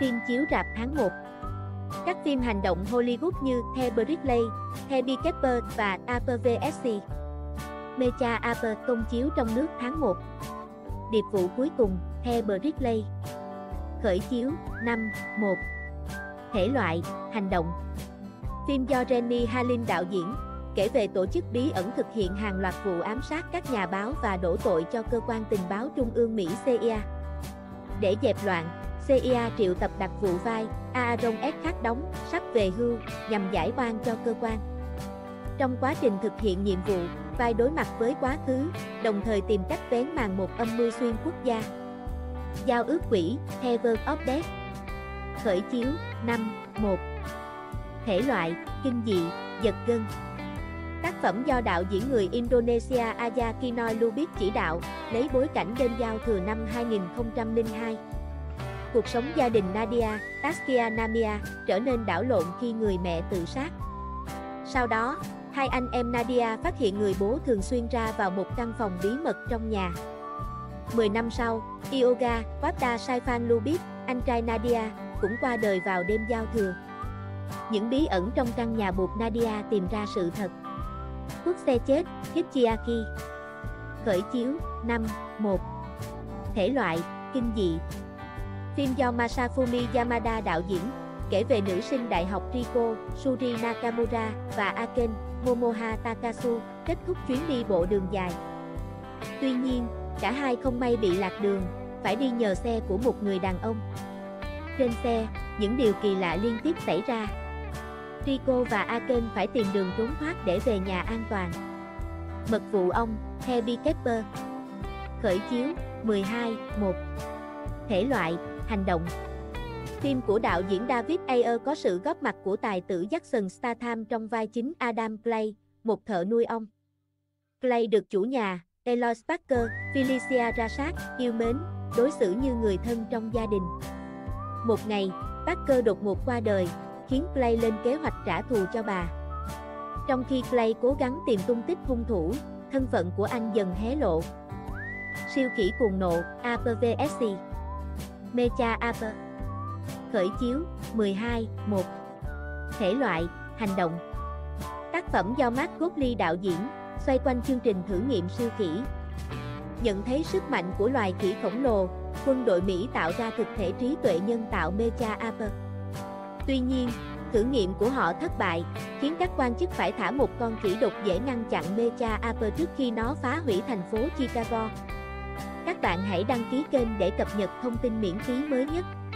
phim chiếu rạp tháng 1. Các phim hành động Hollywood như The Bricklayer, The Beekeeper và Ape vs. Mecha Ape công chiếu trong nước tháng 1. Điệp vụ cuối cùng, The Bricklayer. Khởi chiếu, năm 1. Thể loại, hành động. Phim do Renny Harlin đạo diễn, kể về tổ chức bí ẩn thực hiện hàng loạt vụ ám sát các nhà báo và đổ tội cho cơ quan tình báo trung ương Mỹ CIA. Để dẹp loạn, CIA triệu tập đặc vụ vai Aaron Eckhart đóng, sắp về hưu, nhằm giải oan cho cơ quan. Trong quá trình thực hiện nhiệm vụ, vai đối mặt với quá khứ, đồng thời tìm cách vén màn một âm mưu xuyên quốc gia. Giao ước quỷ, The Verge of Death. Khởi chiếu, năm 1. Thể loại, kinh dị, giật gân. Tác phẩm do đạo diễn người Indonesia Azhar Kinoi Lubis chỉ đạo, lấy bối cảnh đêm giao thừa năm 2002. Cuộc sống gia đình Nadia, Taskya Namya, trở nên đảo lộn khi người mẹ tự sát. Sau đó, hai anh em Nadia phát hiện người bố thường xuyên ra vào một căn phòng bí mật trong nhà. 10 năm sau, Yoga, Wafda Saifan Lubis, anh trai Nadia, cũng qua đời vào đêm giao thừa. Những bí ẩn trong căn nhà buộc Nadia tìm ra sự thật. Quốc xe chết, Hitchihaiku. Khởi chiếu, năm 1. Thể loại, kinh dị. Phim do Masafumi Yamada đạo diễn, kể về nữ sinh đại học Ryoko, Shuri Nakamura và Akane, Momoha Takatsuru, kết thúc chuyến đi bộ đường dài. Tuy nhiên, cả hai không may bị lạc đường, phải đi nhờ xe của một người đàn ông. Trên xe, những điều kỳ lạ liên tiếp xảy ra. Ryoko và Akane phải tìm đường trốn thoát để về nhà an toàn. Mật vụ ông, The Beekeeper. Khởi chiếu, 12/1. Thể loại, hành động. Phim của đạo diễn David Ayer có sự góp mặt của tài tử Jason Statham trong vai chính Adam Clay, một thợ nuôi ong. Clay được chủ nhà, Eloise Parker, Phylicia Rashad yêu mến, đối xử như người thân trong gia đình. Một ngày, Parker đột ngột qua đời, khiến Clay lên kế hoạch trả thù cho bà. Trong khi Clay cố gắng tìm tung tích hung thủ, thân phận của anh dần hé lộ. Siêu khỉ cuồng nộ, Ape vs. Mecha Ape. Khởi chiếu, 12/1. Thể loại, hành động. Tác phẩm do Marc Gottlieb đạo diễn, xoay quanh chương trình thử nghiệm siêu khỉ. Nhận thấy sức mạnh của loài khỉ khổng lồ, quân đội Mỹ tạo ra thực thể trí tuệ nhân tạo Mecha Ape. Tuy nhiên, thử nghiệm của họ thất bại, khiến các quan chức phải thả một con khỉ độc dễ ngăn chặn Mecha Ape trước khi nó phá hủy thành phố Chicago. Các bạn hãy đăng ký kênh để cập nhật thông tin miễn phí mới nhất.